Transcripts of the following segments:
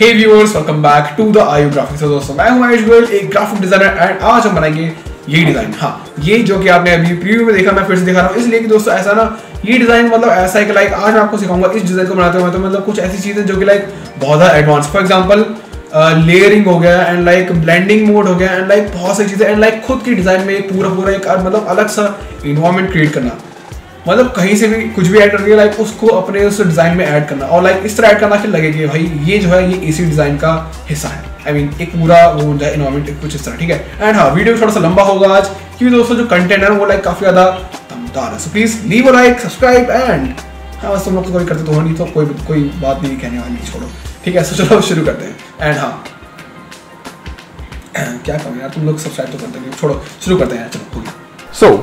Hey viewers, welcome back to the AAYU graphics. दोस्तों, मैं हूं आयुष गोयल, एक ग्राफिक डिजाइनर, एंड आज हम बनाएंगे ये डिजाइन। हाँ, ये जो कि आपने अभी प्रीव्यू में देखा, मैं फिर से दिखा रहा हूँ इसलिए कि दोस्तों ऐसा ना, ये डिजाइन मतलब ऐसा है कि लाइक आज मैं आपको सिखाऊंगा इस डिजाइन को बनाते हुए तो मतलब कुछ ऐसी चीजें जो कि लाइक बहुत ज्यादा एडवांस, फॉर एग्जाम्पल लेयरिंग हो गया, एंड लाइक ब्लेंडिंग मोड हो गया, एंड लाइक बहुत सारी चीजें, एंड लाइक खुद की डिजाइन में पूरा एक मतलब अलग सा इन्वायरमेंट क्रिएट करना, मतलब कहीं से भी कुछ भी ऐड करके लाइक उसको अपने उस डिज़ाइन में ऐड करना और लाइक इस तरह ऐड करना फिर लगे कि भाई ये जो है ये इसी डिज़ाइन का हिस्सा है। आई मीन एक पूरा वो होता है इन्वायरमेंट कुछ इस तरह, ठीक है। एंड हाँ, वीडियो थोड़ा सा लंबा होगा आज क्योंकि दोस्तों जो कंटेंट है वो लाइक काफ़ी ज़्यादा दमदार है। So please leave a like, subscribe, and हाँ बस तुम लोग तो कोई करते तो हो नहीं, तो कोई बात नहीं कहने वाली, छोड़ो, ठीक है। सो चलो शुरू करते हैं। एंड हाँ क्या करो यार, तुम लोग सब्सक्राइब तो करते नहीं, छोड़ो शुरू करते हैं। चलो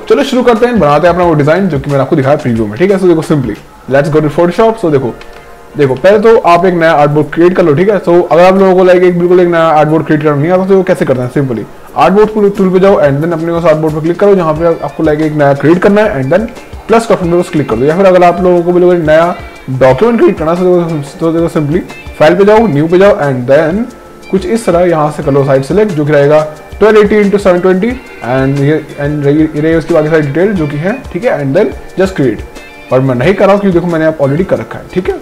चलो शुरू करते हैं, बनाते हैं अपना वो डिजाइन जो कि मैंने आपको दिखाया प्रीव्यू में, ठीक है। सो देखो simply let's go to Photoshop. So देखो पहले तो आप एक नया आर्टबोर्ड क्रिएट कर लो, ठीक है। सो अगर आप लोगों को लाइक एक बिल्कुल एक नया आर्टबोर्ड क्रिएट करना नहीं आता तो कैसे करना है, सिंपली आर्टबोर्ड टूल पे जाओ एंड देन अपने उस आर्टबोर्ड पर क्लिक करो जहाँ पे आपको लाइक एक नया क्रिएट करना है, एंड देन प्लस का ऑप्शन पे उस क्लिक कर दो। या फिर अगर आप लोगों को बिल्कुल एक नया डॉक्यूमेंट क्रिएट करना है तो देखो सिंपली फाइल पे जाओ, न्यू पे जाओ, एंड देन कुछ इस तरह यहाँ से कर लो साइड सेलेक्ट, जो कि रहेगा 1280 × 720, एंड ये उसकी बाकी सारी डिटेल जो कि है, ठीक है। एंड देन जस्ट क्रिएट, और मैं नहीं कर रहा हूँ क्योंकि देखो मैंने आप ऑलरेडी कर रखा है, ठीक है,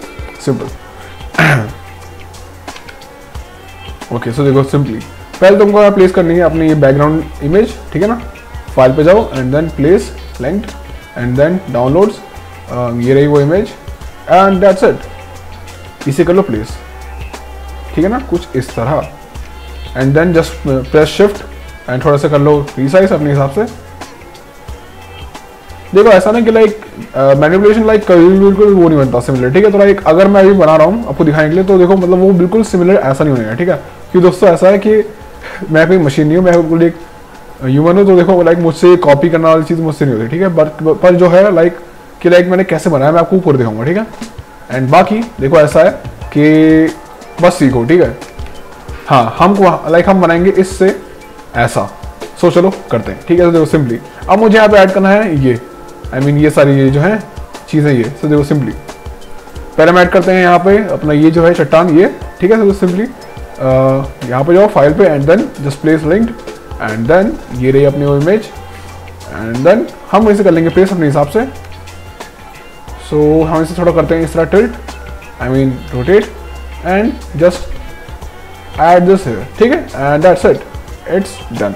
सिंपल। ओके सो देखो सिंपली पहले तुमको प्लेस करनी है अपनी ये बैकग्राउंड इमेज, ठीक है ना। फाइल पे जाओ and then place length and then downloads, ये रही वो इमेज, एंड दैट्स इट। इसे कर लो प्लेस, ठीक है ना, कुछ इस तरह, and then just press shift and थोड़ा सा कर लो रिसाइज अपने हिसाब से। देखो ऐसा ना कि लाइक मैनिपुलेशन लाइक बिल्कुल वो नहीं बनता सिमिलर, ठीक है। तो लाइक अगर मैं अभी बना रहा हूँ आपको दिखाने के लिए तो देखो मतलब वो बिल्कुल सिमिलर ऐसा नहीं होने, ठीक है, क्योंकि दोस्तों ऐसा है कि मैं कोई मशीन नहीं हूँ, मैं बिल्कुल एक ह्यूमन हूँ। तो देखो लाइक मुझसे कॉपी करने वाली चीज़ मुझसे नहीं होती, ठीक है। बट पर जो है लाइक कि लाइक मैंने कैसे बनाया मैं आपको पूरा दिखाऊंगा, ठीक है। एंड बाकी देखो ऐसा है कि बस सीखो, ठीक है। हाँ, हमको लाइक हम बनाएंगे इससे ऐसा, सो चलो करते हैं, ठीक है। तो देखो सिंपली अब मुझे यहाँ पे ऐड करना है ये, आई मीन ये सारी ये जो है चीज़ें ये। सो देखो सिंपली पहले हम ऐड करते हैं यहाँ पे अपना ये जो है चट्टान ये, ठीक है। तो सिंपली यहाँ पे जाओ फाइल पे and then just place linked, and then ये रही अपनी वो इमेज, एंड देन हम इसे कर लेंगे प्लेस अपने हिसाब से। सो हम इसे थोड़ा करते हैं इस तरह tilt, I mean rotate, and just Add this here, ठीक है, and that's it, it's done.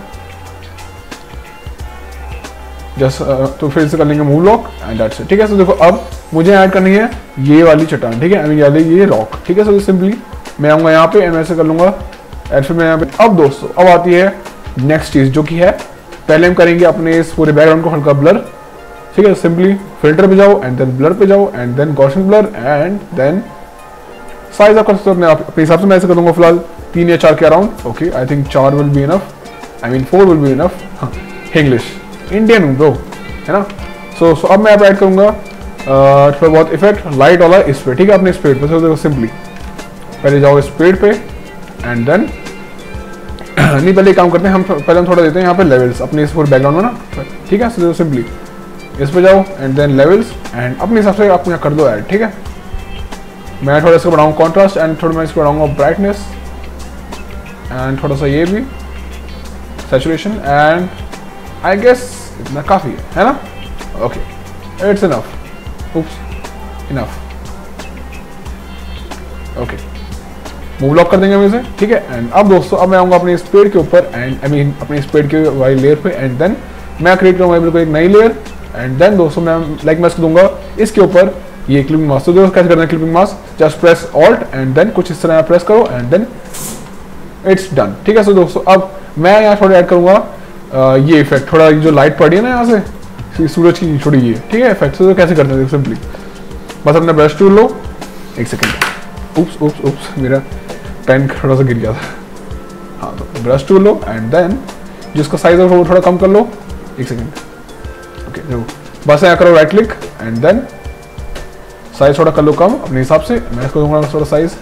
Just तो फिर से कर लेंगे move lock and that's it, ठीक है। सो देखो अब मुझे ऐड करनी है ये वाली चट्टान, ठीक है, I mean ये रॉक, ठीक है। सो सिंपली मैं आऊँगा यहाँ पे एंड ऐसे कर लूँगा, एंड फिर मैं यहाँ पे। अब दोस्तों अब आती है नेक्स्ट चीज़ जो कि है, पहले हम करेंगे अपने इस पूरे बैकग्राउंड को हल्का ब्लर, ठीक है। सिंपली फिल्टर पे जाओ एंड देन ब्लर पे जाओ and then Gaussian blur and then size आप कर सकते हो अपने अपने हिसाब से। मैं ऐसे कर लूँगा फिलहाल 3 या 4 के around, okay. I think 4 will be enough, I mean 4 will be enough. हाँ, इंग्लिश इंडियन हूँ ब्रो, है ना। सो अब मैं आप ऐड करूँगा थोड़ा बहुत इफेक्ट लाइट वाला इस पे, ठीक है, अपने इस पेड़ पर। देखो सिंपली पहले जाओ इस पेड़ पे एंड देन नहीं पहले काम करते हैं हम, पहले हम थोड़ा देते हैं यहाँ पे लेवल्स अपने इस पूरे बैकग्राउंड में ना, ठीक है। सो देखो सिंपली इस पर जाओ एंड देन लेवल्स एंड अपने हिसाब से आपको यहाँ कर दो ऐड, ठीक है। मैं थोड़ा इसको बढ़ाऊँगा कॉन्ट्रास्ट एंड थोड़ा मैं इसको बढ़ाऊँगा ब्राइटनेस एंड थोड़ा सा ये भी सैचुरेशन, एंड आई गेस इतना काफ़ी है ना, okay it's enough, oops enough, okay move lock कर देंगे हम इसे, ठीक है। एंड अब दोस्तों अब मैं आऊँगा अपने इस पेड़ के ऊपर एंड आई मीन अपने इस पेड़ के वाली लेयर पे एंड देन मैं क्रिएट करूँगा बिल्कुल एक नई लेयर एंड देन दोस्तों मैं लाइक मैं इसको दूंगा इसके ऊपर ये क्लिपिंग मास्क। तो दोस्तों कैसे करना है clipping mask, just press alt and then कुछ इस तरह प्रेस करो एंड देन इट्स डन, ठीक है। सो दोस्तों अब मैं यहाँ थोड़ा ऐड करूँगा ये इफेक्ट, थोड़ा जो लाइट पड़ी है ना यहाँ से सूरज की थोड़ी ये, ठीक है, इफेक्ट। तो कैसे करते हैं सिंपली बस अपना ब्रश टूल लो, एक सेकेंड, उप्स मेरा पेन थोड़ा सा गिर गया था। हाँ तो ब्रश टूल लो एंड देन जिसका साइज है वो थोड़ा कम कर लो, एक सेकेंड, ओके। देखो बस यहाँ करो right click and then size थोड़ा कर लो कम अपने हिसाब से। मैं इसको दूंगा थोड़ा साइज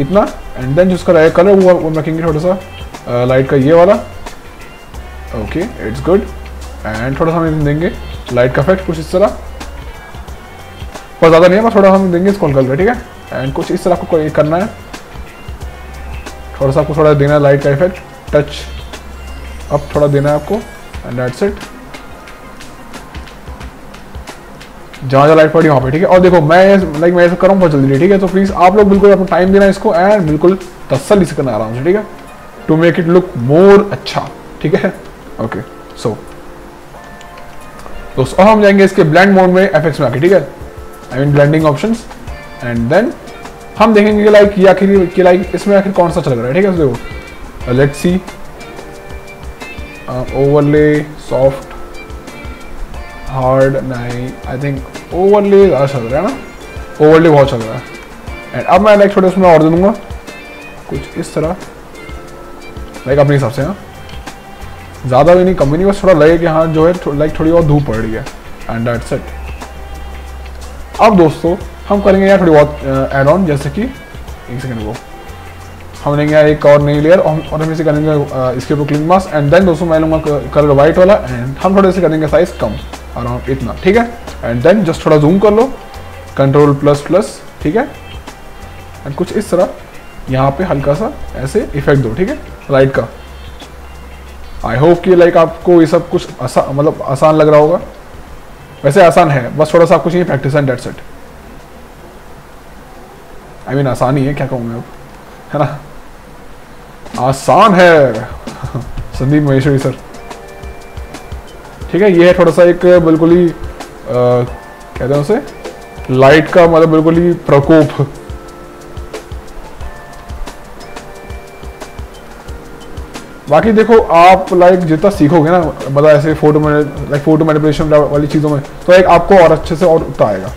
इतना एंड देन जो उसका रहेगा कलर वो रखेंगे थोड़ा सा लाइट का ये वाला, ओके इट्स गुड। एंड थोड़ा सा हम देंगे लाइट का इफेक्ट कुछ इस तरह, पर ज़्यादा नहीं है, बस थोड़ा हम देंगे इसको कलर, ठीक है। एंड कुछ इस तरह आपको ये करना है, थोड़ा सा आपको थोड़ा देना लाइट का इफेक्ट, टच अप थोड़ा देना है आपको, एंड दैट्स इट। जहाँ लाइट पड़ी वहाँ पे, ठीक है। और देखो मैं ऐसा करूँ बहुत जल्दी, ठीक है, तो प्लीज़ आप लोग बिल्कुल आपको टाइम देना इसको, एंड बिल्कुल तसल्ली से करना आराम से, ठीक है, to make it look more अच्छा, ठीक है। ओके सो दोस्तों और हम जाएंगे इसके ब्लेंड मोड में, एफएक्स में आके, ठीक है, I mean blending options, and then हम देखेंगे लाइक ये आखिर कि लाइक इसमें आखिर कौन सा चल रहा है, ठीक है। तो देखो let's see, overlay, soft, hard नहीं, आई थिंक ओवरले ज़्यादा चल रहा है ना, ओवरले बहुत चल रहा है। एंड अब मैं लाइक छोटे उसमें और दे दूँगा कुछ इस तरह, लाइक अपने हिसाब से, हाँ ज़्यादा भी नहीं कम भी नहीं, बस थोड़ा लगे कि हाँ जो है लाइक थोड़ी और धूप पड़ रही है, एंड दैट्स इट। अब दोस्तों हम करेंगे यार थोड़ी बहुत एड ऑन, जैसे कि एक सेकंड को हम लेंगे यार एक और नई लेयर, और हम इसे करेंगे इसके ऊपर क्लिंग मास्क, एंड देन दोस्तों मैं लूँगा कलर वाइट वाला, एंड हम थोड़े से करेंगे साइज कम, अराउंड इतना, ठीक है। एंड देन जस्ट थोड़ा जूम कर लो, कंट्रोल प्लस प्लस, ठीक है, एंड कुछ इस तरह यहाँ पे हल्का सा ऐसे इफेक्ट दो, ठीक है, लाइट का। आई होप कि लाइक आपको ये सब कुछ मतलब आसान लग रहा होगा, वैसे आसान है, बस थोड़ा सा कुछ नहीं practice and date set, I mean आसान ही है, क्या कहूँगा अब, है ना, आसान है। संदीप महेश्वरी सर, ठीक है, ये है थोड़ा सा एक बिल्कुल ही कहते हैं उसे लाइट का मतलब बिल्कुल ही प्रकोप। बाकी देखो आप लाइक जितना सीखोगे ना मतलब ऐसे फोटो मैनिपुलेशन वाली चीज़ों में, तो लाइक आपको और अच्छे से और उतना आएगा,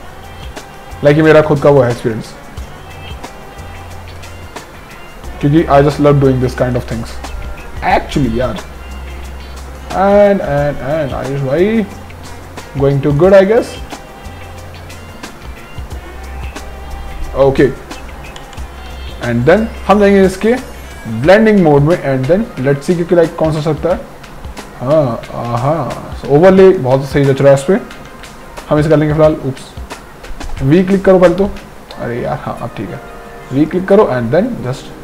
लाइक ये मेरा खुद का वो है एक्सपीरियंस, क्योंकि I just love doing this kind of things actually यार। एंड आयुष भाई going to good I guess, okay. And then हम जाएंगे इसके ब्लेंडिंग मोड में, एंड देन लेट्स सी क्योंकि लाइक कौन सा सकता है, हाँ हाँ ओवरले बहुत सही जच रहा है, इस पर हम इसे कर लेंगे फिलहाल। उप्स वी क्लिक करो पहले तो, अरे यार हाँ अब ठीक है, वी क्लिक करो एंड देन जस्ट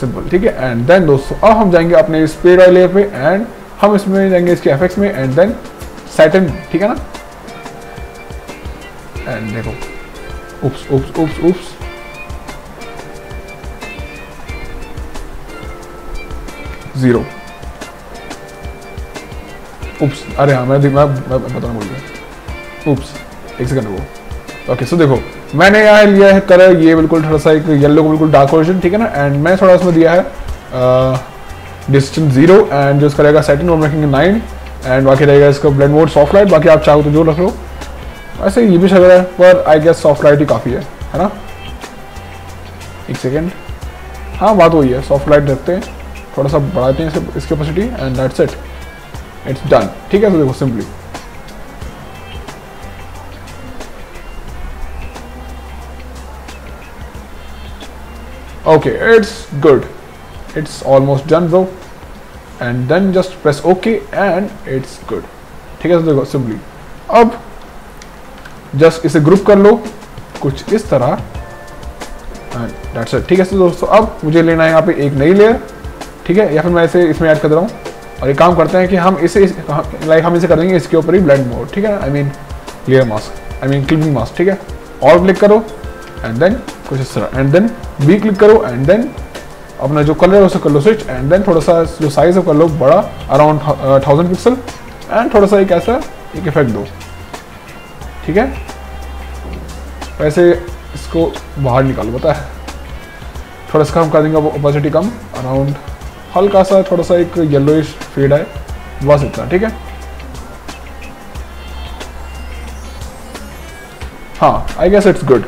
सिंपल, ठीक है। एंड देन दोस्तों अब हम जाएंगे अपने इस पेड़ वाले लेयर पे, एंड हम इसमें जाएंगे इसके एफेक्ट्स में, एंड देन सैटन, ठीक है ना। एंड देखो oops oops oops oops zero, oops अरे हाँ मैं बताना भूल गया, उप्स एक सेकंड वो। ओके सो देखो मैंने यहाँ लिया है कलर ये बिल्कुल थोड़ा सा एक येलो को बिल्कुल डार्क वर्जन, ठीक है ना, एंड मैंने थोड़ा उसमें दिया है डिस्टेंस 0, एंड जो इसका रहेगा सेटिंग मोड रखेंगे 9, एंड बाकी रहेगा इसका ब्लेंड मोड सॉफ्ट लाइट, बाकी आप चाहो तो जो रख लो, वैसे ये भी चल रहा है पर आई गेस सॉफ्ट लाइट ही काफ़ी है ना। एक सेकेंड, हाँ बात वही है, सॉफ्ट लाइट रखते हैं, थोड़ा सा बढ़ाते हैं इसकी capacity, and that's it, it's done, ठीक है। तो देखो simply okay it's good, it's almost done bro, and then just press okay and it's good, ठीक है। तो देखो सिंपली अब जस्ट इसे ग्रुप कर लो कुछ इस तरह, एंड दैट्स इट, ठीक है। तो दोस्तों अब मुझे लेना है यहाँ पे एक नई लेयर, ठीक है, या फिर मैं इसे इसमें ऐड कर रहा हूँ, और एक काम करते हैं कि हम इसे लाइक हम इसे कर देंगे इसके ऊपर ही ब्लेंड मोड, ठीक है, I mean layer mask, I mean clipping mask, ठीक है। और क्लिक करो एंड देन कुछ इस तरह, एंड देन बी क्लिक करो एंड देन अपना जो कलर है उसे कर लो स्विच, एंड देन थोड़ा सा जो साइज है कर लो बड़ा, अराउंड 1000 पिक्सल, एंड थोड़ा सा एक ऐसा एक इफेक्ट दो, ठीक है। वैसे इसको बाहर निकालो, पता है थोड़ा सा हम कर देंगे ओपेसिटी कम, अराउंड हल्का सा थोड़ा सा एक येलोइश फेड है, बस इतना, ठीक है। हाँ I guess it's good,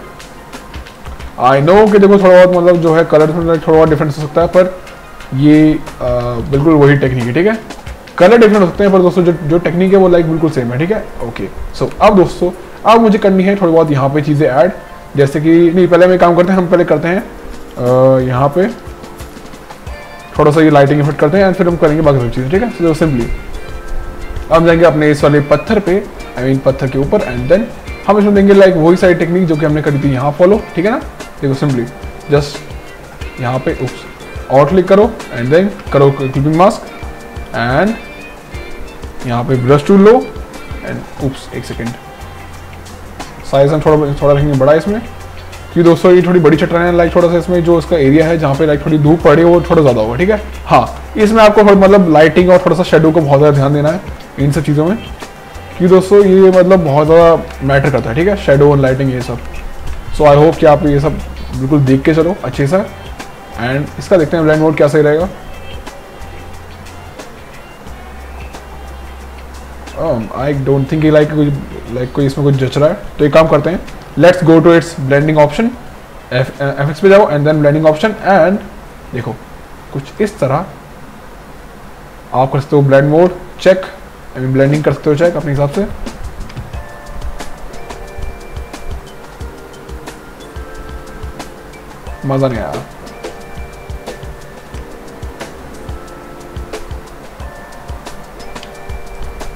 I know कि देखो थोड़ा बहुत मतलब जो है कलर में थोड़ा बहुत डिफरेंस हो सकता है, पर ये बिल्कुल वही टेक्निक है, ठीक है, कलर डिफरेंट हो सकते हैं पर दोस्तों जो टेक्निक है वो लाइक बिल्कुल सेम है, ठीक है। ओके सो अब दोस्तों अब मुझे करनी है थोड़ी बहुत यहाँ पे चीज़ें ऐड, जैसे कि नहीं पहले हम काम करते हैं, हम पहले करते हैं यहाँ पे थोड़ा सा ये लाइटिंग इफेक्ट करते हैं, एंड फिर हम करेंगे बाकी सब चीज़ें, ठीक है। तो सिंपली हम जाएंगे अपने इस वाले पत्थर पे, आई मीन पत्थर के ऊपर, एंड देन हम इसमें देंगे लाइक वही सारी टेक्निक जो कि हमने करी थी यहाँ फॉलो, ठीक है ना। देखो सिंपली जस्ट यहाँ पे और क्लिक करो एंड देन करो क्लिपिंग मास्क एंड यहाँ पे ब्रश टूल लो एंड उप्स एक सेकेंड साइज हम थोड़ा रखेंगे बड़ा इसमें कि दोस्तों ये थोड़ी बड़ी चट्टान है लाइक थोड़ा सा इसमें जो इसका एरिया है जहाँ पे लाइक थोड़ी धूप पड़े वो थोड़ा ज़्यादा होगा ठीक है। हाँ इसमें आपको मतलब लाइटिंग और थोड़ा सा शेडो को बहुत ज़्यादा ध्यान देना है इन सब चीज़ों में कि दोस्तों ये मतलब बहुत ज़्यादा मैटर करता है ठीक है शेडो और लाइटिंग ये सब। सो आई होप कि आप ये सब बिल्कुल देख के चलो अच्छे से एंड इसका देखते हैं ब्लेंड मोड क्या सही रहेगा। आई डोंट थिंक लाइक कोई इसमें कुछ जच रहा है तो एक काम करते हैं let's go to its blending option F X पे जाओ and then blending option and देखो कुछ इस तरह आप कर सकते हो blend mode check I mean blending कर सकते हो चेक अपने हिसाब से। मजा नहीं आया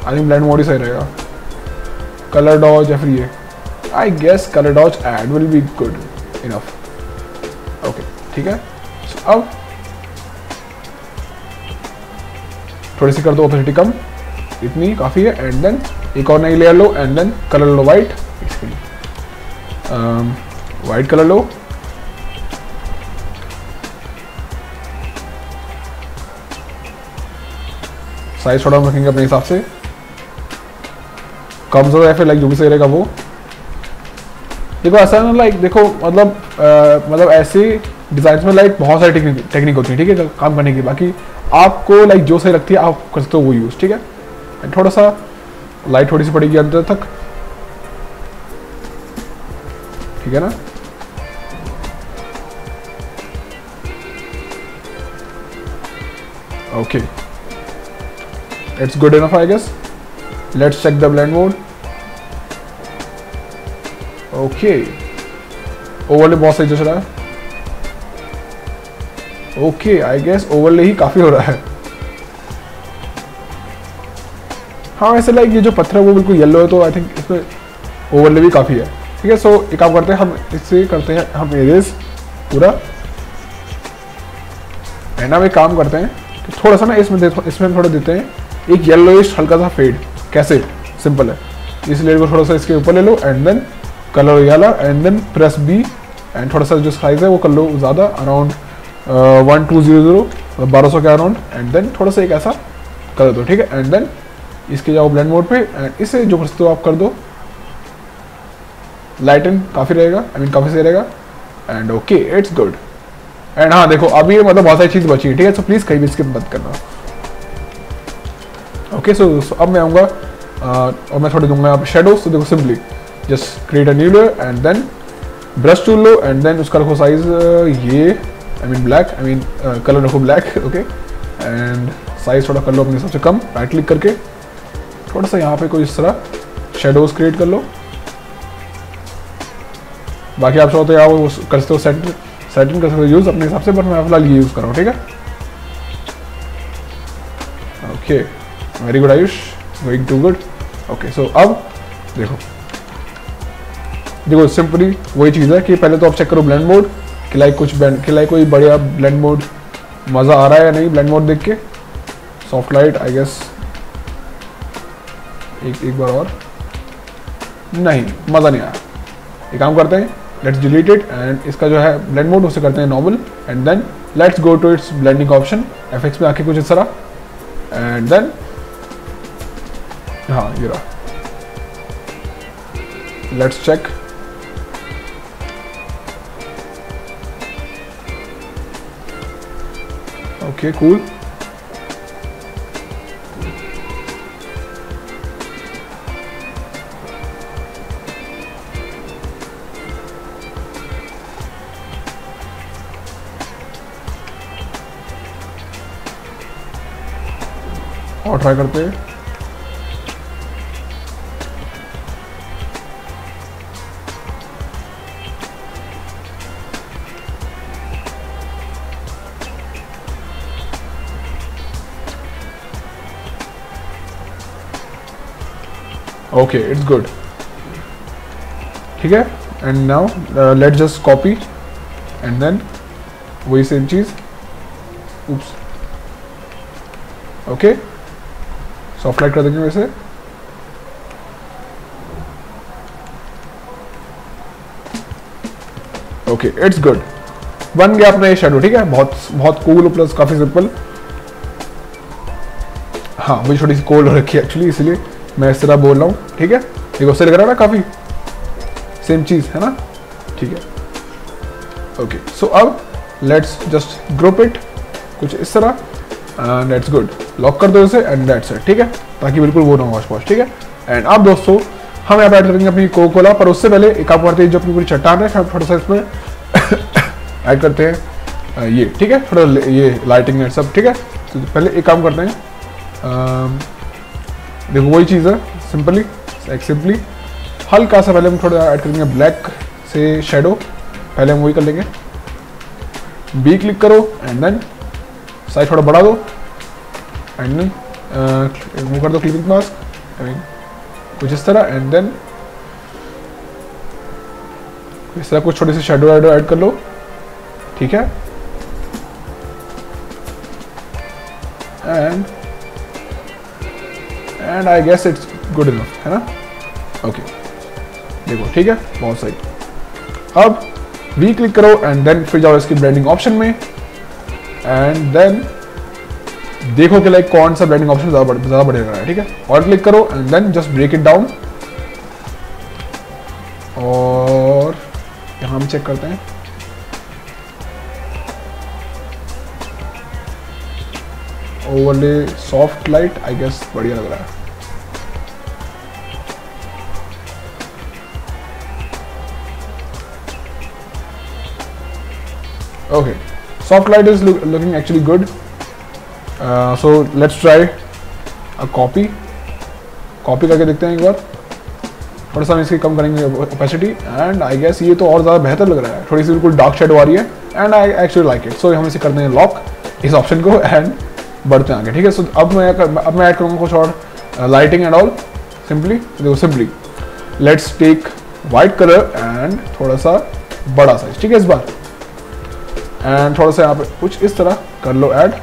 आई थिंक ब्लेंड मोड ही सही रहेगा। कलर डॉज या फिर ये I guess color dodge add will be good enough. Okay, ठीक है। So, अब थोड़ी सी कर दो ऑथोरिटी कम इतनी काफ़ी है एंड देन एक और नई लेयर लो एंड देन कलर लो वाइट वाइट कलर लो साइज थोड़ा रखेंगे अपने हिसाब से कम ज़्यादा या फिर लाइक जो भी सही रहेगा वो देखो ऐसा ना लाइक देखो मतलब ऐसे डिज़ाइन में लाइक बहुत सारी टेक्निक होती है ठीक है काम करने की बाकी आपको लाइक जो सही लगती है आप कर सकते हो वो यूज़ ठीक है। एंड थोड़ा सा लाइट थोड़ी सी पड़ेगी अंदर तक ठीक है ना। Okay it's good enough I guess let's check the blend mode. Okay overlay बहुत सही जच रहा है। ओके आई गेस ओवरले ही काफ़ी हो रहा है। हाँ वैसे लाइक ये जो पत्थर है वो बिल्कुल येलो है तो आई थिंक इसमें ओवरले भी काफ़ी है ठीक है। सो एक काम करते हैं हम इससे करते हैं हम इरेज पूरा है ना। हम एक काम करते हैं तो थोड़ा सा ना इसमें थोड़ा देते हैं एक येलोइश हल्का सा फेड कैसे सिंपल है इस लेयर को थोड़ा सा इसके ऊपर ले लो एंड देन कलर वाला and then press B and थोड़ा सा जो साइज है वो कर लो ज़्यादा अराउंड 1200 के अराउंड एंड देन थोड़ा सा एक ऐसा कर दो ठीक है एंड देन इसके जाओ ब्लेंड मोड पे एंड इसे जो करते हो आप कर दो लाइटन काफ़ी रहेगा आई मीन काफ़ी सही रहेगा and okay it's good. And हाँ देखो अभी मतलब बहुत सारी चीज़ बची है ठीक है सो प्लीज़ कहीं भी इसके मत करना। ओके सो अब मैं आऊँगा और मैं थोड़े दूंगा यहाँ पे शेडोज तो देखो simply just create a new layer and then brush tool लो एंड देन उसका रखो साइज ये I mean black I mean colour रखो ब्लैक ओके एंड साइज थोड़ा कर लो अपने हिसाब से कम राइट क्लिक करके थोड़ा सा यहाँ पे कोई इस तरह शेडोज क्रिएट कर लो बाकी आप चाहो तो यहाँ वो कर सकते हो सेटिंग कर सकते हो यूज़ अपने हिसाब से बट मैं फिलहाल ये यूज़ कर रहा हूँ ठीक है। Okay very good Ayush very too good. Okay so अब देखो देखो सिंपली वही चीज़ है कि पहले तो आप चेक करो ब्लेंड मोड कि लाइक कोई बढ़िया ब्लेंड मोड मज़ा आ रहा है या नहीं ब्लेंड मोड देख के सॉफ्ट लाइट आई गेस एक बार और नहीं मज़ा नहीं आया। एक काम करते हैं लेट्स डिलीट इट एंड इसका जो है ब्लेंड मोड उसे करते हैं normal and then let's go to its blending option F X में आके कुछ इस तरह एंड देन हाँ ये रहा लेट्स चेक ओके कूल और ट्राई करते हैं ओके इट्स गुड ठीक है। And now let's just copy and then वही सेम चीज़ oops, okay, soft light कर देंगे वैसे, ओके इट्स गुड, बन गया अपना ये शेडो, ठीक है, बहुत बहुत कूल प्लस काफी सिंपल। हाँ मुझे थोड़ी सी कोल्ड हो रखी है एक्चुअली, इसलिए मैं इस तरह बोल रहा हूँ, ठीक है, ये गुस्से लग रहा है ना, काफी सेम चीज है ना, ठीक है, ओके। सो अब लेट्स जस्ट ग्रुप इट कुछ इस तरह एंड दैट्स गुड, लॉक कर दो इसे एंड दैट्स इट, ठीक है, ताकि बिल्कुल वो ना वॉश वॉश, ठीक है। एंड अब दोस्तों हम यहाँ पर ऐड करेंगे अपनी कोका कोला, पर उससे पहले एक आप करते हैं जो अपनी पूरी चट्टान है, हम थोड़ा सा इसमें ऐड करते हैं ये, ठीक है, थोड़ा ये लाइटिंग है सब, ठीक है। तो पहले एक काम करते हैं, देखो वही चीज़ है, सिंपली सिंपली हल्का सा पहले हम थोड़ा ऐड करेंगे ब्लैक से शेडो, पहले हम वही कर लेंगे, बी क्लिक करो एंड देन साइज थोड़ा बढ़ा दो एंड देन वो कर दो क्लिपिंग मास्क कुछ इस तरह एंड देन इस तरह कुछ छोटे से शेडो ऐड कर लो, ठीक है। And I guess it's good enough, है ना, ओके देखो, ठीक है, बहुत सही। अब वी क्लिक करो एंड देन फिर जाओ इसकी ब्लेंडिंग ऑप्शन में एंड देन देखो कि लाइक कौन सा ब्लेंडिंग ऑप्शन ज़्यादा बढ़िया रहा है, ठीक है, और क्लिक करो and then just break it down, और यहाँ हम चेक करते हैं, overlay soft light I guess बढ़िया लग रहा है, okay soft light is looking actually good, so let's try a copy करके देखते हैं एक बार, थोड़ा सा हम इसकी कम करेंगे opacity and I guess ये तो और ज़्यादा बेहतर लग रहा है, थोड़ी सी बिल्कुल डार्क शेड आ रही है and I actually like it, so हम इसे करते हैं लॉक इस ऑप्शन को एंड बढ़ते हैं आगे, ठीक है। सो अब मैं ऐड करूँगा कुछ और lighting and all, simply let's take white colour and थोड़ा सा बड़ा साइज, ठीक है, इस बार एंड थोड़ा सा यहाँ पे कुछ इस तरह कर लो ऐड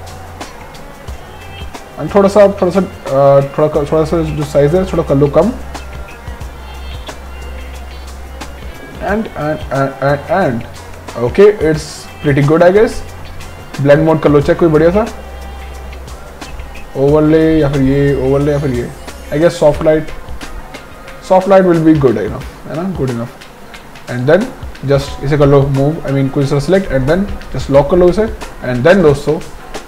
एंड थोड़ा सा जो साइज है थोड़ा कर लो कम and and okay it's pretty good I guess. Blend mode कर लो चेक कोई बढ़िया सा, ओवरले या फिर ये ओवरले या फिर ये, I guess soft light will be good enough, है ना, good enough and then just इसे कर लो मूव, आई मीन कुछ इसे select and then just lock कर लो इसे एंड देन दोस्तों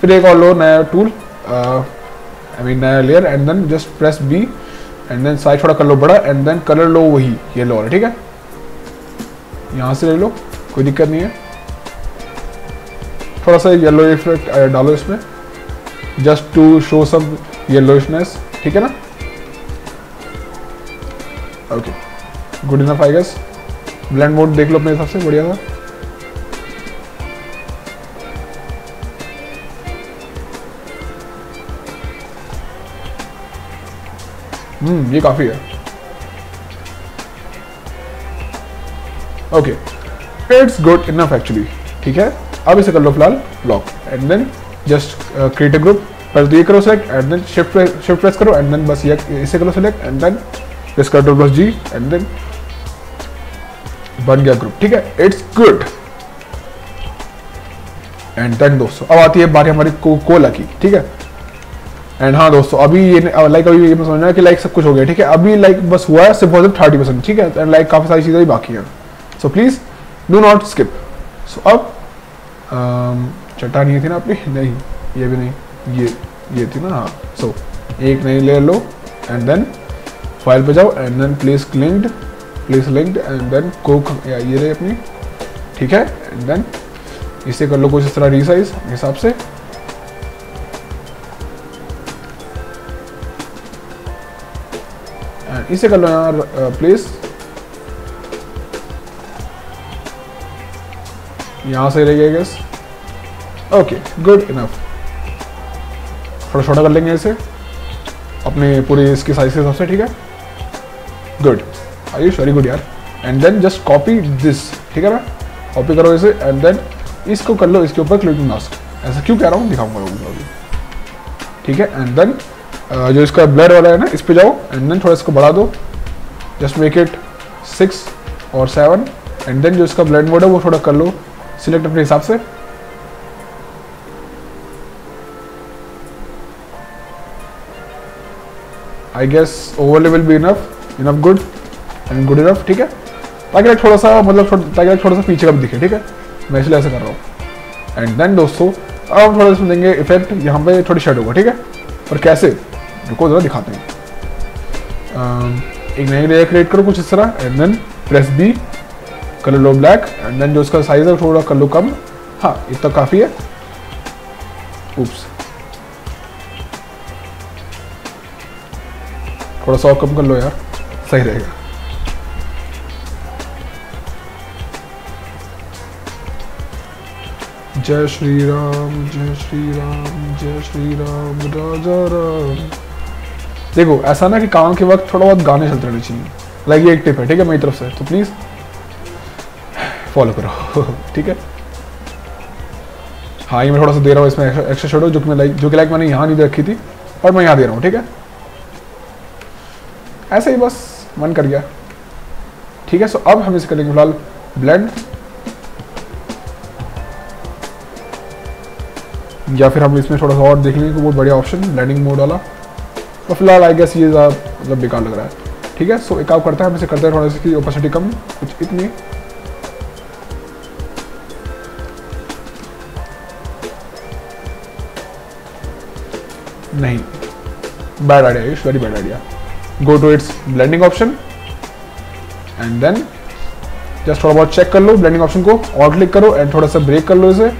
फिर एक और लो नया टूल, आई मीन नया layer and then just press B and then size थोड़ा कर लो बड़ा एंड देन कलर लो वही येलो वाला, ठीक है, यहाँ से ले लो कोई दिक्कत नहीं है, थोड़ा सा येलो इफेक्ट डालो इसमें just to show some yellowishness, ठीक है ना, okay good enough I guess. Blend mode देख लो अपने हिसाब से बढ़िया था, ये काफी है, okay it's good enough actually, ठीक है। अब इसे कर लो फिलहाल lock and then just create a group, पहले तो ये करो select and then shift press करो एंड देन बस ये इसे करो सेलेक्ट एंड देन प्रेस करो Ctrl+G एंड देन बन गया ग्रुप, ठीक है, इट्स गुड एंड देन दोस्तों अब आती है बारी हमारी कोला की, ठीक है। एंड हाँ दोस्तों अभी ये अभी मैं समझना है कि सब कुछ हो गया, ठीक है, अभी बस हुआ है सिर्फ 30%, ठीक है, एंड काफी सारी चीजें बाकी हैं, so please do not skip. So अब चट्टान ये थी ना अपनी, नहीं ये भी नहीं, ये थी ना, हाँ, सो एक नई लेयर लो एंड देन फाइल पे जाओ and then place linked and then ये रही अपनी, ठीक है, एंड देन इसे कर लो कुछ इस तरह रीसाइज हिसाब से, एंड इसे कर लो यहाँ प्लेस, यहाँ से रह गया गैस, ओके गुड इनफ। थोड़ा छोटा कर लेंगे इसे अपने पूरे इसकी साइज के हिसाब से, ठीक है, गुड आयुष वेरी गुड यार। And then just copy this, ठीक है ना, कॉपी करो इसे एंड देन इसको कर लो इसके ऊपर क्लिपिंग मास्क, ऐसा क्यों कह रहा हूँ, दिखाऊंगा लोगों को अभी, ठीक है। एंड देन जो इसका ब्लर वाला है ना, इस पे जाओ एंड देन थोड़ा इसको बढ़ा दो, जस्ट मेक इट 6 और 7। एंड देन जो इसका ब्लर मोड है वो थोड़ा कर लो सिलेक्ट अपने हिसाब से। I guess overlay will be enough, good and good enough, ठीक है, ताकि थोड़ा सा मतलब थोड़ा सा पीछे का भी दिखे, ठीक है, मैं इसलिए ऐसा कर रहा हूँ। एंड देन दोस्तों अब हम थोड़ा सा देंगे इफेक्ट, यहाँ पे थोड़ी शेड होगा, ठीक है, और कैसे रुको जरा दिखाते हैं। एक नई लेयर क्रिएट करो कुछ इस तरह, and then press B, colour लो ब्लैक, एंड देन जो उसका साइज है थोड़ा कर लो कम, हाँ इतना काफ़ी है। उप्स, थोड़ा सा और कम कर लो यार, सही रहेगा। जय श्री राम, जय श्री राम, जय श्री राम राजा राम। देखो ऐसा ना कि काम के वक्त थोड़ा बहुत गाने चलते रहने चाहिए, लाइक ये एक टिप है, ठीक है, मेरी तरफ से, तो प्लीज फॉलो करो, ठीक है। हाँ ये मैं थोड़ा सा दे रहा हूँ इसमें एक्स्ट्रा शेडो, जो कि मैं लाइक मैंने यहाँ नहीं रखी थी और मैं यहाँ दे रहा हूँ, ठीक है, ऐसे ही बस मन कर गया, ठीक है। सो अब हम इसे करेंगे फिलहाल ब्लेंड, या फिर हम इसमें थोड़ा सा और देख लेंगे, बहुत बढ़िया ऑप्शन ब्लेंडिंग मोड वाला, तो फिलहाल आई गेस ये मतलब बेकार लग रहा है, ठीक है। सो एक काम करते हैं, हम इसे करते हैं थोड़ा सा इसकी ओपेसिटी कम, कुछ इतनी, नहीं bad idea, it's very bad idea. Go to its blending option and then just थोड़ा बहुत चेक कर लो ब्लेंडिंग ऑप्शन को, और क्लिक करो एंड थोड़ा सा ब्रेक कर लो इसे,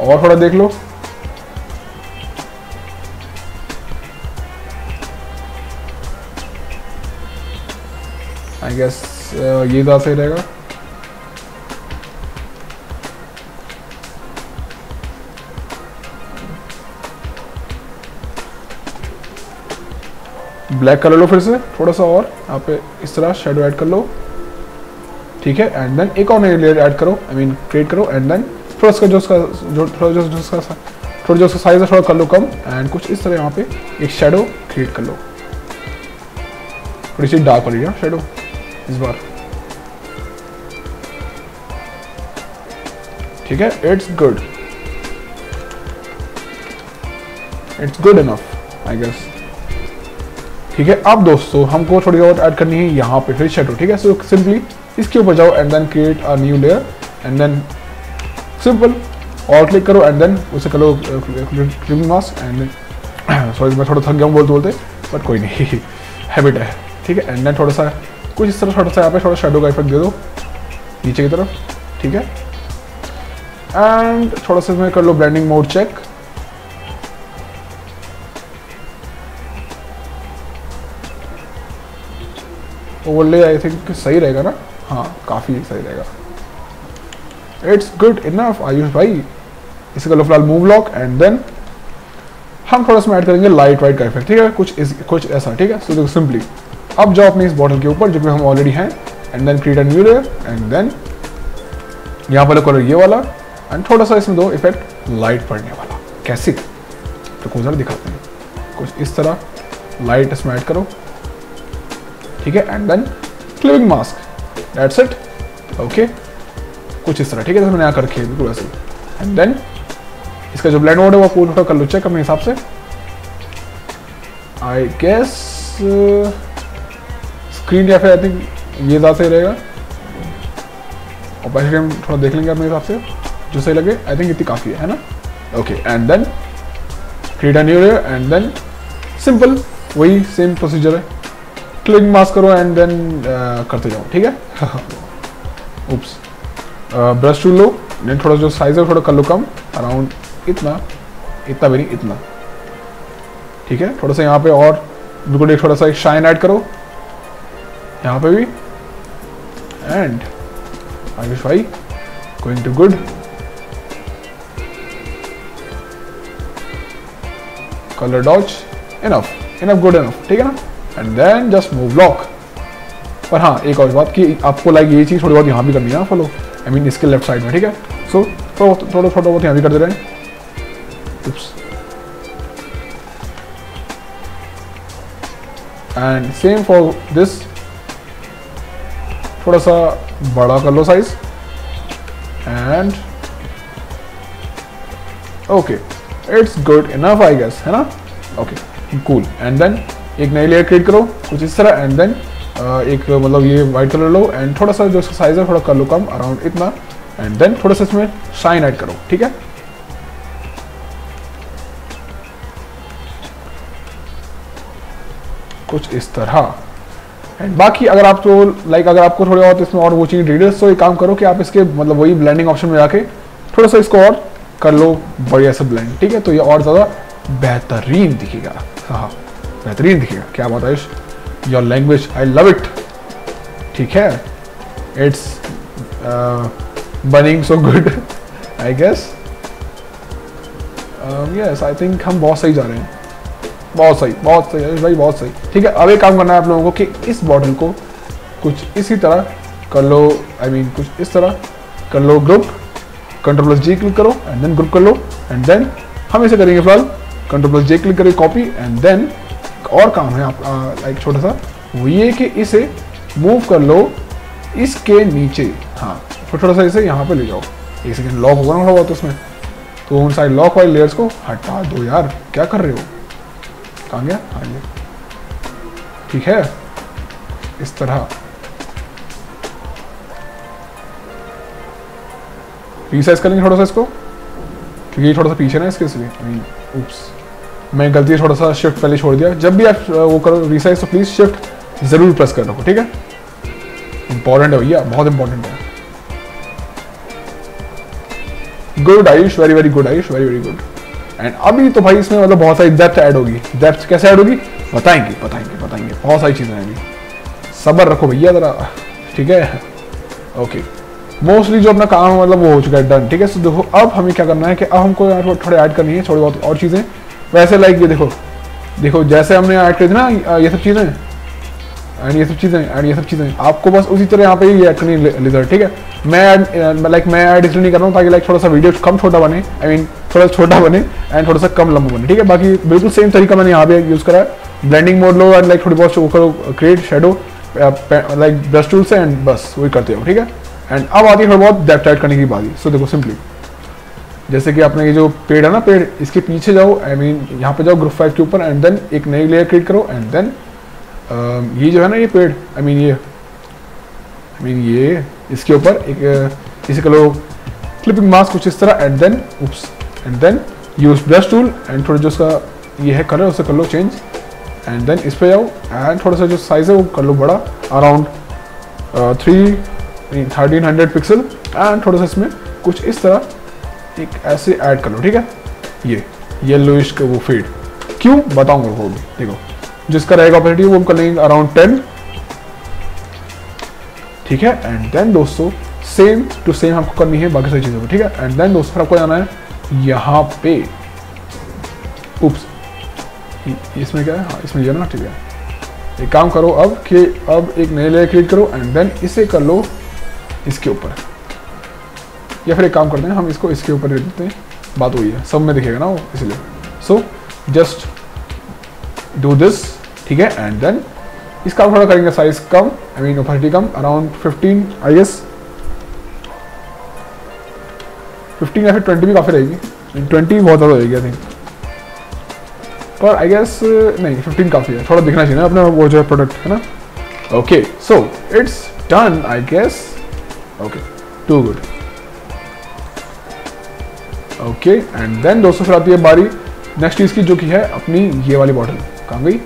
और थोड़ा देख लो, आई गेस ये ज़्यादा सही रहेगा। ब्लैक कर लो फिर से थोड़ा सा, और यहाँ पे इस तरह शेडो ऐड कर लो, ठीक है। एंड देन एक और नई लेयर ऐड करो, आई मीन क्रिएट करो, एंड देन थोड़ा उसका जो उसका साइज है थोड़ा कर लो कम, एंड कुछ इस तरह यहाँ पे एक शेडो क्रिएट कर लो, थोड़ी सी डार्क वाली ना शेडो इस बार, ठीक है। It's good, it's good enough I guess, ठीक है। अब दोस्तों हमको थोड़ी और ऐड करनी है यहाँ पे फिर शेडो, ठीक है। सो सिंपली इसके ऊपर जाओ and then create a new layer and then simple और क्लिक करो एंड देन उसे करो clipping mask and then sorry मैं थोड़ा थक गया हूँ बोलते बोलते, बट कोई नहीं हैबिट है, ठीक है। एंड देन थोड़ा सा कुछ इस तरह थोड़ा सा यहाँ पे थोड़ा शेडो का इफेक्ट दे दो नीचे की तरफ, ठीक है। एंड थोड़ा सा इसमें कर लो blending mode check, overlay I think सही रहेगा ना, हाँ काफ़ी सही रहेगा। इट्स गुड इनफ आयुष भाई, इसे करो फिलहाल मूव लॉक एंड देन हम थोड़ा सा ऐड करेंगे लाइट वाइट का इफेक्ट, ठीक है, कुछ ऐसा, ठीक है। सो देखो सिंपली अब जाओ अपने इस बॉटल के ऊपर जो कि हम ऑलरेडी हैं and then create a new layer and then यहाँ पर कलर ये वाला एंड थोड़ा सा इसमें दो इफेक्ट लाइट पड़ने वाला, कैसे तो कुछ दिखाते हैं, कुछ इस तरह लाइट इसमें ऐड करो, ठीक है। And then clipping mask, that's it, okay, कुछ इस तरह, ठीक है, जैसे मैंने यहाँ कर रखे बिल्कुल वैसे। एंड देन इसका जो ब्लेंड मोड है वो पूरा थोड़ा कर लो चेक अपने हिसाब से, आई गेस स्क्रीन या फिर आई थिंक ये ज़्यादा सही रहेगा, और बाकी हम थोड़ा देख लेंगे अपने हिसाब से जो सही लगे, आई थिंक इतनी काफ़ी है ना, okay. And then create a new layer and then simple वही सेम प्रोसीजर है, क्लिपिंग मास्क करो एंड देन करते जाओ, ठीक है। उप्स, ब्रश टूल लो, देन थोड़ा जो साइज है थोड़ा कर लो कम, अराउंड इतना, इतना भी नहीं इतना, ठीक है। थोड़ा सा यहाँ पे और बिल्कुल एक थोड़ा सा एक शाइन ऐड करो यहाँ पे भी, एंड आयुष भाई going to good, colour डॉच enough, good enough, ठीक है ना। And then just move lock, पर हाँ एक और बात कि आपको लाइक ये चीज़ थोड़ी बहुत यहाँ भी करनी है, फॉलो आई मीन इसके लेफ्ट साइड में, ठीक है। सो थोड़ा थोड़ा बहुत यहाँ भी कर दे रहे हैं एंड सेम फॉर दिस, थोड़ा सा बड़ा कर लो size and okay it's good enough I guess, है ना। ओके कूल एंड देन एक नई लेयर क्रिएट करो कुछ इस तरह एंड देन एक मतलब ये वाइट कलर लो एंड थोड़ा सा जो साइज है थोड़ा कर लो कम अराउंड इतना एंड देन थोड़ा सा इसमें शाइन ऐड करो, ठीक है। कुछ इस तरह एंड बाकी अगर आप तो लाइक अगर आपको थोड़ा और इसमें और वो चीज़ डिटेल्स, तो एक काम करो कि आप इसके मतलब वही ब्लेंडिंग ऑप्शन में जाके थोड़ा सा इसको और कर लो बढ़िया सा ब्लेंड, ठीक है। तो ये और ज़्यादा बेहतरीन दिखेगा, हाँ बेहतरीन दिखेगा। क्या बात है your language, I love it, ठीक है। It's burning so good I guess, yes I think हम बहुत सही जा रहे हैं, बहुत सही बहुत सही भाई, बहुत सही, ठीक है। अब एक काम करना है आप लोगों को कि इस बॉटल को कुछ इसी तरह कर लो, आई मीन कुछ इस तरह कर लो, ग्रुप Ctrl+G क्लिक करो एंड देन ग्रुप कर लो एंड देन हम इसे करेंगे फिलहाल Ctrl+J क्लिक करें कॉपी एंड देन और काम है आप लाइक छोटा सा वो ये कि इसे मूव कर लो इसके नीचे, हाँ थोड़ा सा इसे यहाँ पर ले जाओ, एक सेकेंड लॉक होगा ना थोड़ा बहुत उसमें, तो उन साइड लॉक वाले लेयर्स को हटा दो यार, क्या कर रहे हो, कहाँ गया, हाँ ये ठीक है। इस तरह रिसाइज करेंगे थोड़ा सा इसको क्योंकि थोड़ा सा पीछे ना इसके, इसलिए आई मीन उप्स मैं गलती से थोड़ा सा शिफ्ट पहले छोड़ दिया। जब भी आप वो करो रिसाइज तो प्लीज शिफ्ट जरूर प्रेस कर रखो, ठीक है। इंपॉर्टेंट है भैया, बहुत इंपॉर्टेंट है। Good Ayush, very very good Ayush, very very good. And अभी तो भाई इसमें मतलब बहुत सारी डेप्थ ऐड होगी, डेप्थ कैसे ऐड होगी बताएंगे बताएंगे बताएंगे, बहुत सारी चीज़ें आएंगी, सब्र रखो भैया ज़रा, ठीक है। ओके मोस्टली जो अपना काम मतलब वो हो चुका है, डन, ठीक है। सो देखो अब हमें क्या करना है कि अब हमको यहाँ थोड़े ऐड करनी है थोड़ी बहुत और चीज़ें, वैसे लाइक ये देखो देखो जैसे हमने ऐड करी थी ना ये सब चीज़ें एंड ये सब चीज़ें एंड ये सब चीज़ें, आपको बस उसी तरह यहाँ पे ये ऐड करनी लेजर, ठीक है। मैं ऐड इसलिए नहीं कर रहा हूँ ताकि लाइक थोड़ा सा वीडियो कम छोटा बने, आई मीन थोड़ा छोटा बने एंड थोड़ा सा कम लंबा बने, ठीक है। बाकी बिल्कुल सेम तरीका मैंने यहाँ पे यूज़ करा है, ब्लेंडिंग मोड लो एंड लाइक थोड़ी बहुत शो करो, create shadow like brush tool से एंड बस वही करते हो, ठीक है। एंड अब आती है थोड़ी बहुत डेप्थ ऐड करने की बारी। सो देखो सिंपली जैसे कि आपने ये जो पेड़ है ना पेड़, इसके पीछे जाओ, आई मीन यहाँ पे जाओ ग्रुप 5 के ऊपर एंड देन एक नई लेयर क्रिएट करो एंड देन ये जो है ना ये पेड़, आई मीन ये इसके ऊपर एक इसे करो क्लिपिंग मास्क कुछ इस तरह and then oops and then use brush tool and थोड़ा जो उसका ये है कलर उसे कर लो चेंज एंड देन इस पे जाओ एंड थोड़ा सा जो साइज़ है वो कर लो बड़ा अराउंड 1300 पिक्सल एंड थोड़ा सा इसमें कुछ इस तरह एक ऐसे ऐड कर लो, ठीक है। ये येलोइश का वो फेड क्यों बताऊँगा वो भी, देखो जिसका रहेगा ऑपरेटिव वो हम कर लेंगे अराउंड 10, ठीक है। एंड देन दोस्तों सेम टू सेम हमको करनी है बाकी सारी चीज़ों को, ठीक है। एंड देन दोस्तों फिर आपको जाना है यहाँ पे उप्स इसमें क्या है, हाँ इसमें जाना, ठीक है। एक काम करो अब कि अब एक नई लेयर क्रिएट करो एंड देन इसे कर लो इसके ऊपर, या फिर एक काम करते हैं हम इसको इसके ऊपर रख देते हैं, बात वही है सब में दिखेगा ना वो, इसलिए सो जस्ट डू दिस, ठीक है। एंड देन इसका थोड़ा करेंगे साइज कम, आई मीन ऑफर्टी कम अराउंड 15 आई गेस, 15 या फिर 20 भी काफ़ी रहेगी, 20 बहुत ज़्यादा रहेगी आई थिंक, पर आई गेस नहीं 15 काफ़ी है, थोड़ा दिखना चाहिए ना अपना वो जो है प्रोडक्ट, है ना। Okay so it's done I guess, okay too good. Okay and then दोस्तों फिर आती है बारी नेक्स्ट चीज़ की जो कि है अपनी ये वाली बॉटल, कहाँ गई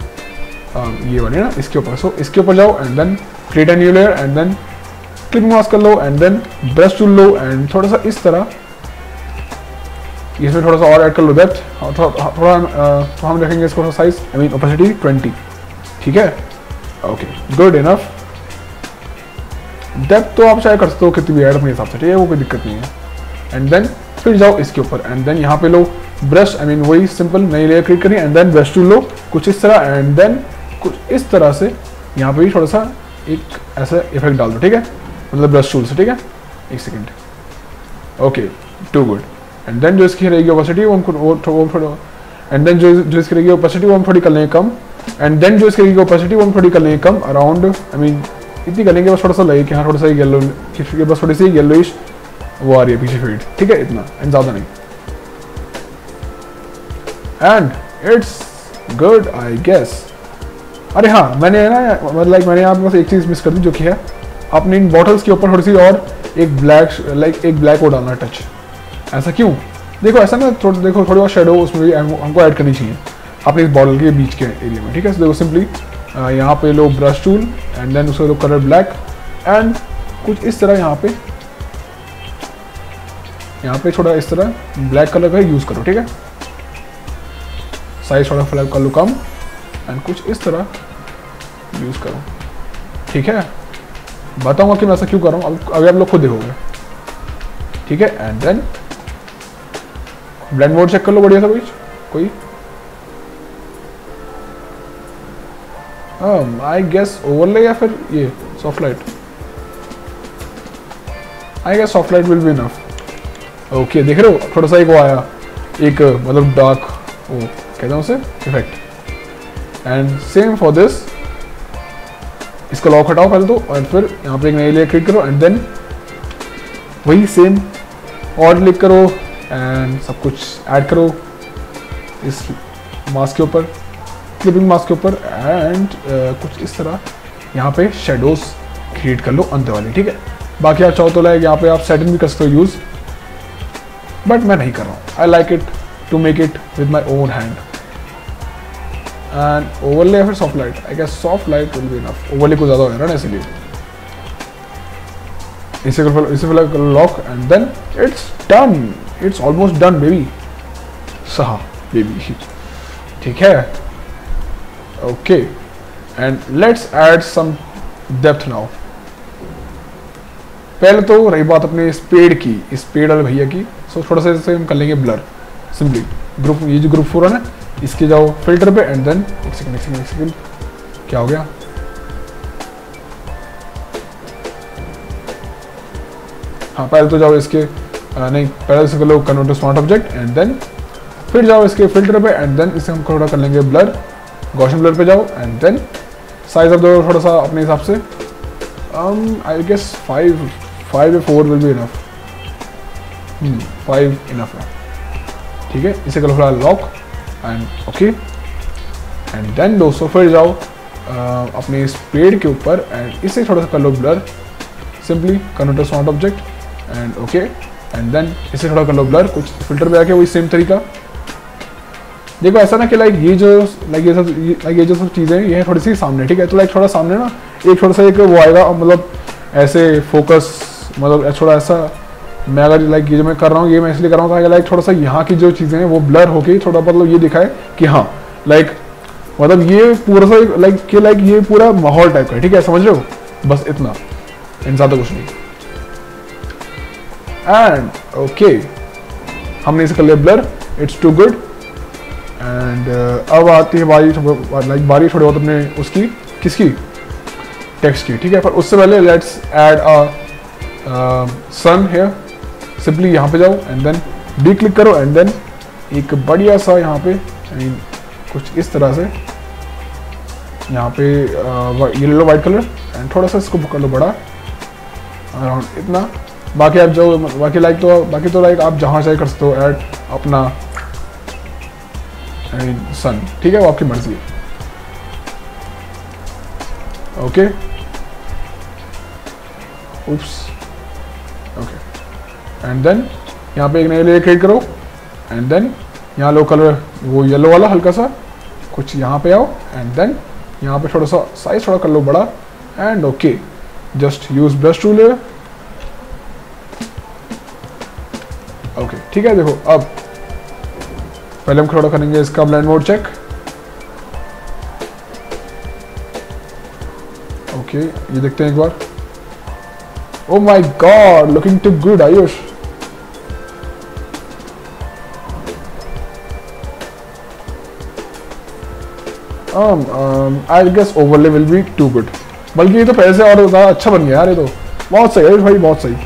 ये वाली ना इसके ऊपर। सो इसके ऊपर जाओ and then create an new layer and then clipping mask कर लो एंड देन ब्रश टूल लो एंड थोड़ा सा इस तरह इसमें थोड़ा सा और ऐड कर लो डेप्थ, थोड़ा तो हम रखेंगे इसको साइज आई मीन ओपेसिटी 20, ठीक है। Okay good enough. डेप्थ तो आप चाहे कर सकते हो कितनी भी ऐड अपने हिसाब से, ठीक है, वो कोई दिक्कत नहीं है। एंड देन फिर जाओ इसके ऊपर एंड देन यहाँ पे लो ब्रश, आई मीन वही सिंपल नई लेयर क्रिएट करें एंड देन ब्रश टू लो कुछ इस तरह एंड देन कुछ इस तरह से यहाँ पे भी थोड़ा सा एक ऐसा इफेक्ट डाल दो, ठीक है, मतलब ब्रश टूल से, ठीक है। एक second, okay too good. And then जो इसकी रहेगी ओपेसिटी वो हमको, एंड देन जो इसकी रहेगी ओपेसिटी वो हम थोड़ी कर लेंगे कम, एंड देन जो इसकी रहेगी ओपेसिटी वो हम थोड़ी कर लेंगे कम, अराउंड आई मीन इतनी करेंगे बस थोड़ा सा लगे कि हाँ थोड़ा सा येलो, बस थोड़ी सी येलोइश वो आ रही है पीछे फीड, ठीक है इतना एंड ज़्यादा नहीं, and it's good I guess. अरे हाँ मैंने ना मैंने यहाँ पर एक चीज़ मिस कर दी जो कि है आपने इन बॉटल्स के ऊपर थोड़ी सी और एक ब्लैक वो डालना टच। ऐसा क्यों? देखो ऐसा ना देखो थोड़ी बहुत शेडो उसमें हमको ऐड करनी चाहिए आपने इस बॉटल के बीच के एरिया में, ठीक है। देखो सिंपली यहाँ पे लो ब्रश टूल एंड देन उसका लो कलर ब्लैक एंड कुछ इस तरह यहाँ पे थोड़ा इस तरह ब्लैक कलर का यूज़ करो, ठीक है। साइज थोड़ा फ्लैप कर लो कम एंड कुछ इस तरह यूज़ करो, ठीक है। बताऊंगा कि मैं ऐसा क्यों कर रहा हूँ अभी आप लोग खुद देखोगे, ठीक है। And then blend mode check कर लो बढ़िया सा कुछ कोई आई गेस ओवरले या फिर ये soft light, I guess soft light will be enough. Okay देख रहे हो थोड़ा सा एक वो आया एक मतलब डार्क वो कहता हूँ उसे effect, and same for this. इसको लॉक हटाओ पहले तो और फिर यहाँ पे एक नई लेयर क्रिएट करो एंड देन वही सेम और क्लिक करो एंड सब कुछ ऐड करो इस मास्क के ऊपर, क्लिपिंग मास्क के ऊपर एंड कुछ इस तरह यहाँ पे शेडोज क्रिएट कर लो अंदर वाली, ठीक है। बाकी आप चाहो तो लाइक यहाँ पे आप सेटिंग भी कर सकते हो यूज़, बट मैं नहीं कर रहा हूँ। I like it to make it with my own hand and overlay फिर soft light, I guess soft light will be enough. Overlay को ज़्यादा हो रहा है ना इसीलिए इसे फिलहाल lock and then it's done, it's almost done baby सहा बेबी, ठीक है। Okay and let's add some depth now. पहले तो रही बात अपने इस पेड़ की, इस पेड़ वाले भैया की, सो थोड़ा सा इसे हम कर लेंगे ब्लर सिंपली। ग्रुप ये जो ग्रुप 4 है ना इसके जाओ फिल्टर पे एंड देन एक सेकंड क्या हो गया, हाँ पहले तो जाओ इसके नहीं पहले इसको लो convert to smart object and then फिर जाओ इसके फिल्टर पे एंड देन इसे हम थोड़ा कर लेंगे ब्लर, गॉसियन ब्लर पे जाओ एंड देन साइज ऑफ दो थोड़ा सा अपने हिसाब से आई गेस 5 या 4 विल बी इनफ, 5 इनफ है, ठीक है। इसे करो फिलहाल lock and okay and then दोस्तों फिर जाओ अपने इस पेड़ के ऊपर एंड इसे थोड़ा सा कर लो blur simply convert to smart object and okay and then इसे थोड़ा कर लो ब्लर, कुछ फिल्टर पे आके वही सेम तरीका। देखो ऐसा ना कि लाइक ये जो सब चीज़ें ये हैं थोड़ी सी सामने, ठीक है। तो लाइक थोड़ा सामने ना एक थोड़ा सा एक वो आएगा मतलब ऐसे फोकस मतलब थोड़ा ऐसा मैं अगर लाइक ये जो मैं कर रहा हूँ ये मैं इसलिए कर रहा हूँ ताकि लाइक थोड़ा सा यहाँ की जो चीज़ें हैं वो ब्लर होके थोड़ा मतलब ये दिखाए कि हाँ लाइक मतलब ये पूरा सा लाइक कि लाइक ये पूरा माहौल टाइप का है, ठीक है समझ लो बस इतना इन ज़्यादा कुछ नहीं। एंड ओके हमने इसे कर लिया blur, it's too good. And अब आती है बारी लाइक बारी थोड़ी बहुत अपने उसकी किसकी टेक्स्ट की, ठीक है। पर उससे पहले let's add a sun here, simply यहाँ पे जाओ एंड देन डी क्लिक करो एंड देन एक बढ़िया सा यहाँ पे आई मीन कुछ इस तरह से यहाँ पे येलो वाइट कलर एंड थोड़ा सा इसको कर लो बड़ा अराउंड इतना। बाकी आप जाओ बाकी तो लाइक आप जहाँ चाहे कर सकते हो ऐड अपना आई मीन सन, ठीक है वो आपकी मर्जी है। Okay oops okay and then यहाँ पे एक नई लेयर क्रिएट करो एंड देन यहाँ लो कलर वो येलो वाला हल्का सा कुछ यहाँ पे आओ एंड देन यहाँ पे थोड़ा सा साइज थोड़ा कर लो बड़ा and okay just use brush tool, okay ठीक है। देखो अब पहले हम थोड़ा करेंगे इसका ब्लेंड मोड चेक, ओके ये देखते हैं एक बार। Oh my god looking too good Ayush, I guess overlay will be too good, बल्कि ये तो पहले से और ज़्यादा अच्छा बन गया यार, ये तो बहुत सही है भाई बहुत सही।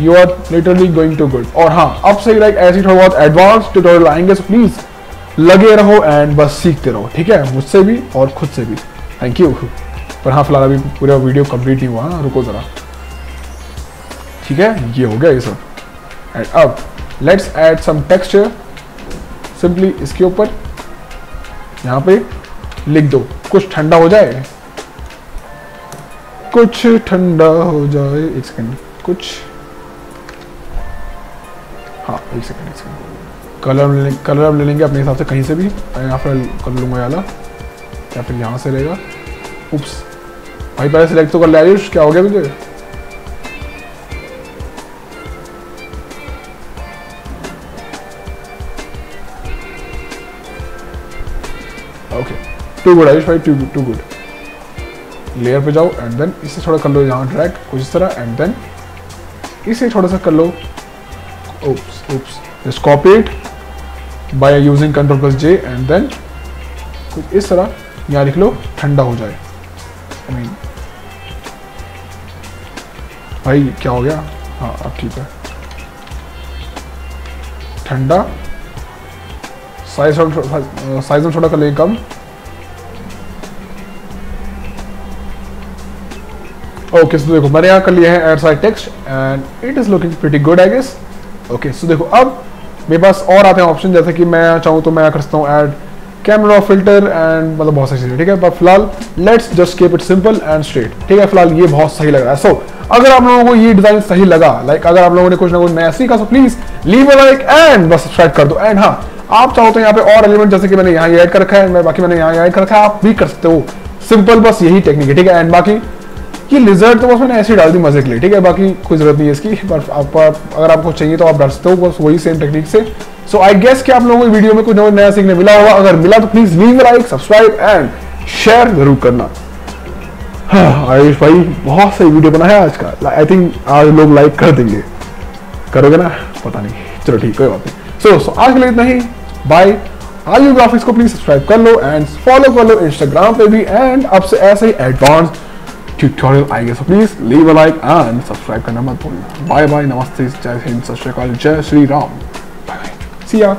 You are literally going to good. और हाँ, अब से लाइक ऐसी थोड़ा बहुत एडवांस ट्यूटोरियल आएंगे, सो प्लीज लगे रहो एंड बस सीखते रहो, ठीक है, मुझसे भी और खुद से भी। Thank you. पर हाँ, फिलहाल अभी पूरा वीडियो कंप्लीट नहीं हुआ, रुको जरा, ठीक है, ये हो गया ये सब। एंड अब let's add some texture, simply इसके ऊपर यहाँ पे लिख दो कुछ ठंडा हो जाए, कुछ ठंडा हो जाए, एक सेकेंड, कुछ, हाँ एक सेकेंड एक सेकेंड, कलर ले लेंगे अपने हिसाब से, कहीं से भी यहाँ पर कर लूँगा याला, या फिर यहाँ से रहेगा। उप्स भाई, पहले सिलेक्ट तो कर ले आयुष, क्या हो गया मुझे? ओके, टू गुड आयुष भाई, टू गुड। लेयर पे जाओ एंड देन इसे थोड़ा कर लो यहाँ ड्रैग कुछ इस तरह, एंड देन इसे थोड़ा सा कर लो। Oops, oops. Just copy it by using Ctrl plus J and then कुछ इस तरह यहाँ लिख लो, ठंडा हो जाए। I mean, भाई क्या हो गया? हाँ अब ठीक है, ठंडा। साइज में थोड़ा कर लेंगे कम। ओके, तो देखो मैंने यहाँ कर लिया है add side text and it is looking pretty good I guess. Okay, so देखो अब मेरे पास और आते हैं ऑप्शन, जैसे कि मैं चाहूँ तो मैं कर सकता हूँ ऐड कैमरा फिल्टर एंड मतलब बहुत सारी चीज़ें, ठीक है। बट फिलहाल let's just keep it simple and straight, ठीक है। फिलहाल ये बहुत सही लग रहा है। सो अगर आप लोगों को ये डिज़ाइन सही लगा, लाइक अगर आप लोगों ने कुछ ना कुछ नया सीखा, so please leave a like and बस सब्सक्राइब कर दो। एंड हाँ, आप चाहो तो यहाँ पे और एलिमेंट जैसे कि मैंने यहाँ ऐड कर रखा है, बाकी मैंने यहाँ ऐड कर रखा है, आप भी कर सकते हो। सिंपल बस यही टेक्निक है, ठीक है। एंड बाकी कि लिजर्ड तो बस मैंने ऐसे डाल दी मजे के लिए, ठीक है, बाकी कोई जरूरत नहीं है इसकी। पर आप अगर आपको चाहिए तो आप डाल सकते हो बस वही सेम टेक्निक से। सो आई गेस कि आप लोगों को वीडियो में कुछ नया सीखने मिला होगा। अगर मिला तो please leave like, subscribe and share जरूर करना। आयुष भाई बहुत सही वीडियो बना है आज का, आई थिंक आज लोग लाइक कर देंगे, करोगे ना? पता नहीं, चलो ठीक, कोई बात नहीं। सो आज के लिए इतना ही, बाय। AAYU ग्राफिक्स को प्लीज सब्सक्राइब कर लो एंड फॉलो कर लो इंस्टाग्राम पे भी। एंड अब से ऐसे ही एडवांस ट्यूटोरियल आएगा, so please leave a like and subscribe करना मत भूलना। बाय बाय, नमस्ते, जय हिंद, सत श्री अकाल, जय Shri Ram, bye bye, see या।